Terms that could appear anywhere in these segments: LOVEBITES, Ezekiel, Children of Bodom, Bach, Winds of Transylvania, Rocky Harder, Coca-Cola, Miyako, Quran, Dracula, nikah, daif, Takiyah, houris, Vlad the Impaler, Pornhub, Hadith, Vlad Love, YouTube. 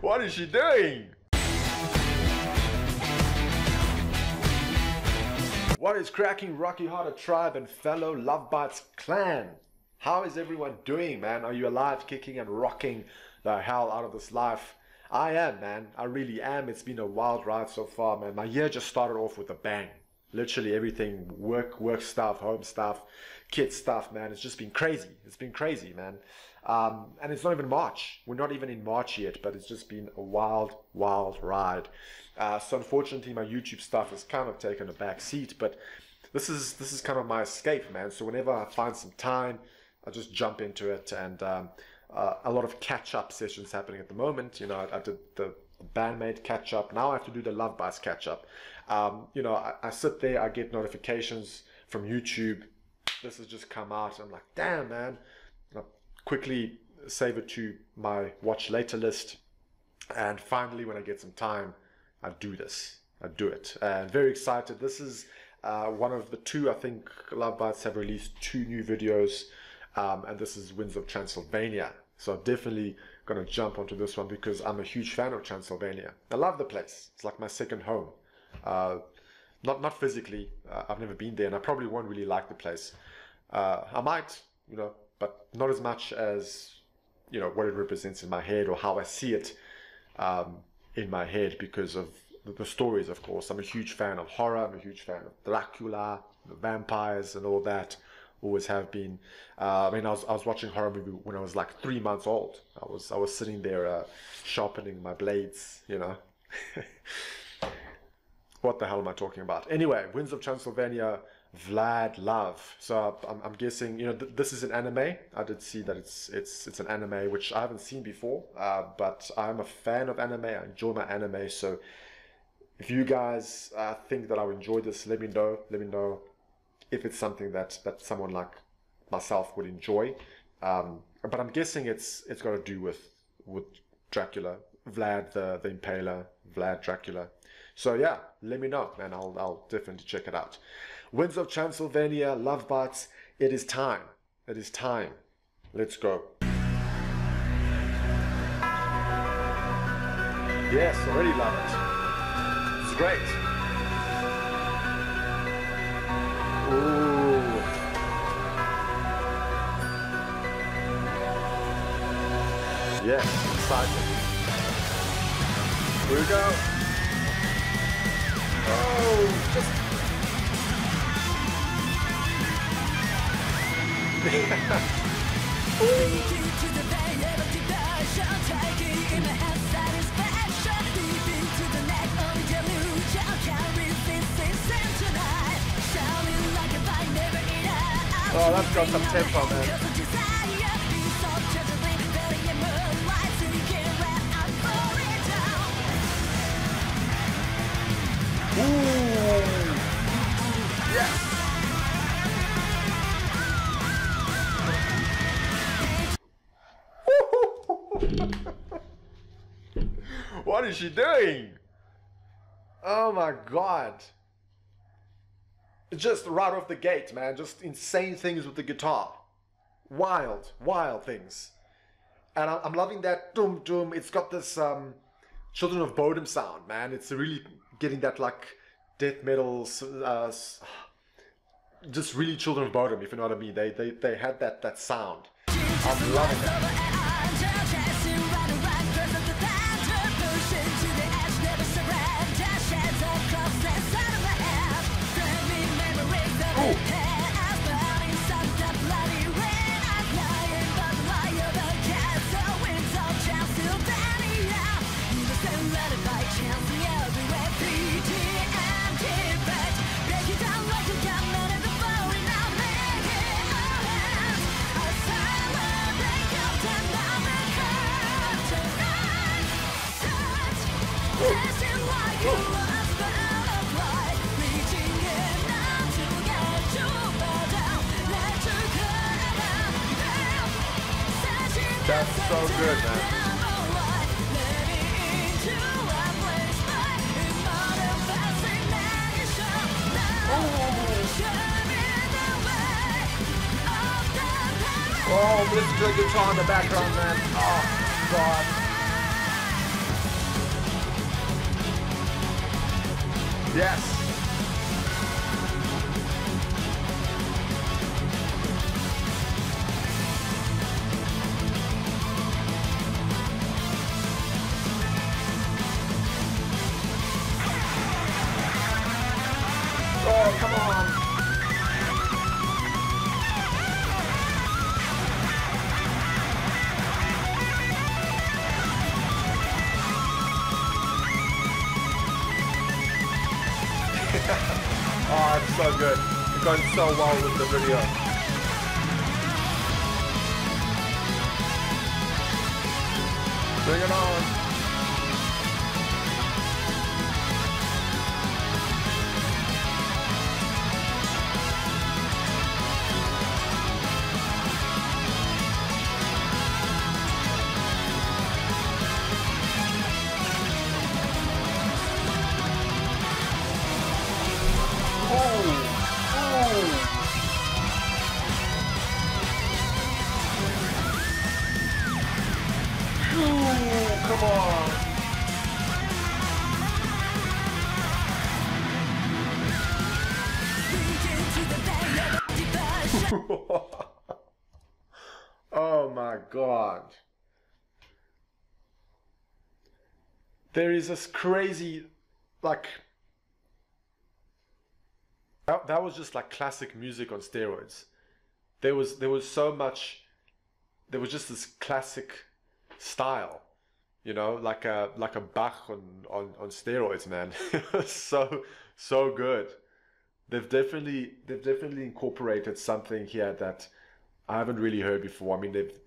What is she doing? What is cracking, Rocky Harder tribe and fellow LoveBites clan? How is everyone doing, man? Are you alive, kicking and rocking the hell out of this life? I am, man. I really am. It's been a wild ride so far, man. My year just started off with a bang. Literally everything, work stuff, home stuff, kids stuff, man. It's just been crazy. It's been crazy, man. And it's not even March. We're not even in March yet, but it's just been a wild, wild ride. So unfortunately, my YouTube stuff has kind of taken a back seat, but this is kind of my escape, man. So whenever I find some time, I just jump into it, and a lot of catch-up sessions happening at the moment. You know, I did the bandmate catch up. Now I have to do the LoveBites catch up. You know, I sit there, I get notifications from YouTube. This has just come out. I'm like, damn, man. And I quickly save it to my watch later list. And finally, when I get some time, I do this. I do it. And very excited. This is one of the two, I think, LoveBites have released two new videos. And this is Winds of Transylvania. So I'm definitely going to jump onto this one because I'm a huge fan of Transylvania. I love the place. It's like my second home. Not physically. I've never been there, and I probably won't really like the place. I might, you know, but not as much as, you know, what it represents in my head or how I see it in my head because of the stories, of course. I'm a huge fan of horror. I'm a huge fan of Dracula, the vampires and all that. Always have been. I mean, I was watching horror movie when I was like 3 months old. I was sitting there sharpening my blades, you know. What the hell am I talking about? Anyway, Winds of Transylvania, Vlad Love. So I'm guessing, you know, this is an anime. I did see that it's an anime, which I haven't seen before. But I'm a fan of anime. I enjoy my anime. So if you guys think that I'll enjoy this, let me know. Let me know if it's something that someone like myself would enjoy. But I'm guessing it's got to do with Dracula, Vlad the Impaler, Vlad Dracula. So yeah, let me know, and I'll definitely check it out. Winds of Transylvania, LoveBites, it is time. It is time. Let's go. Yes, already love it. It's great. Ooh. Yes, exciting. Here we go. Oh, just... Oh, that's got some tempo, man. Ooh. Yes. What is she doing? Oh my God. Just right off the gate, man. Just insane things with the guitar. Wild, wild things. And I'm loving that doom doom. It's got this Children of Bodom sound, man. It's really getting that like death metal, just really Children of Bodom, if you know what I mean. They had that sound. I'm loving it. That's so good, man. Oh. Oh, this is a good song in the background, man. Oh, God. Yes. Oh, come on. Oh, it's so good. It's going so well with the video. Bring it on. Come on. Oh my God. There is this crazy, like, that was just like classic music on steroids. There was so much, there was just this classic style. You know, like a Bach on steroids, man. so good. They've definitely incorporated something here that I haven't really heard before. I mean, they've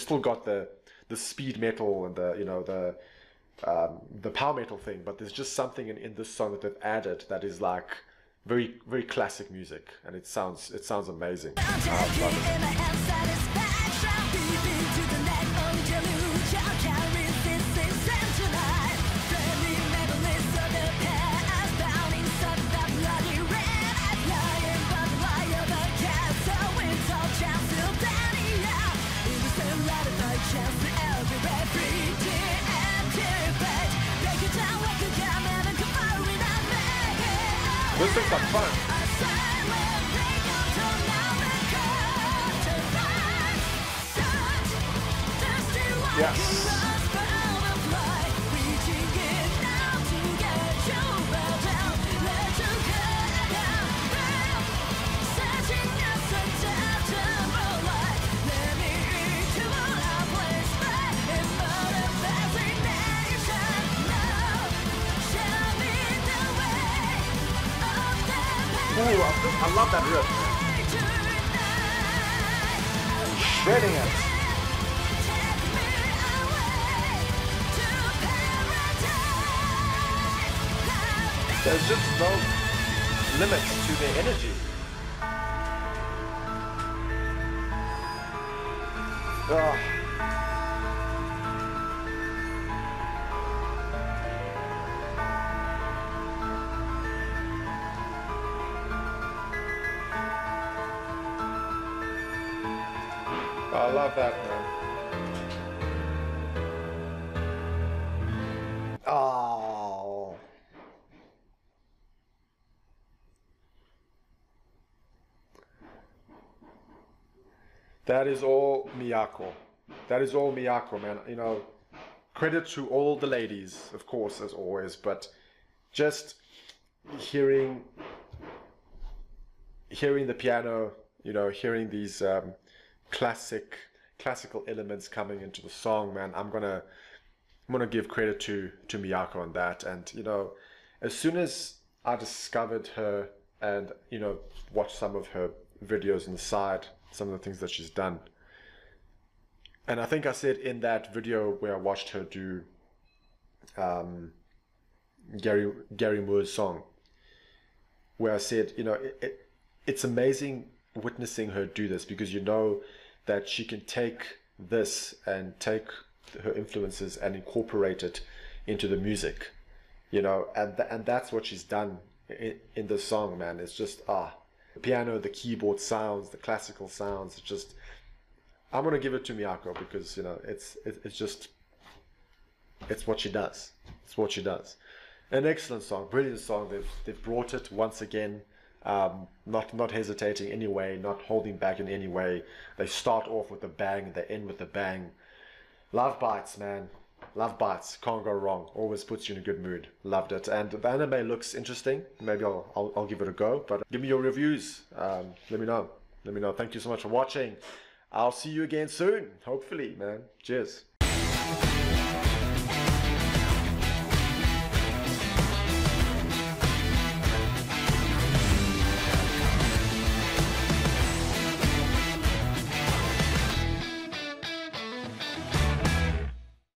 still got the speed metal and the power metal thing, but there's just something in this song that they've added that is like very classic music, and it sounds amazing. I love it. This is like fun. Yes. Ooh, I love that riff. Shredding it. There's just no limits to their energy. Ugh. I love that, man. Oh. That is all Miyako. That is all Miyako, man. You know, credit to all the ladies, of course, as always, but just hearing the piano, you know, hearing these classical elements coming into the song, man. I'm gonna give credit to Miyako on that. And you know, as soon as I discovered her and, you know, watched some of her videos on the side, some of the things that she's done, and I think I said in that video where I watched her do Gary Moore's song, where I said, you know, it's amazing witnessing her do this, because you know that she can take this and take her influences and incorporate it into the music, you know, and that's what she's done in the song, man. It's just the piano, the keyboard sounds, the classical sounds, it's just I'm gonna give it to Miyako because you know it's what she does. It's what she does. An excellent song, brilliant song. They've brought it once again, not hesitating anyway, not holding back in any way. They start off with a bang, they end with a bang. Love Bites, man. Love Bites. Can't go wrong. Always puts you in a good mood. Loved it. And the anime looks interesting. Maybe I'll give it a go. But give me your reviews. Let me know. Let me know. Thank you so much for watching. I'll see you again soon. Hopefully, man. Cheers.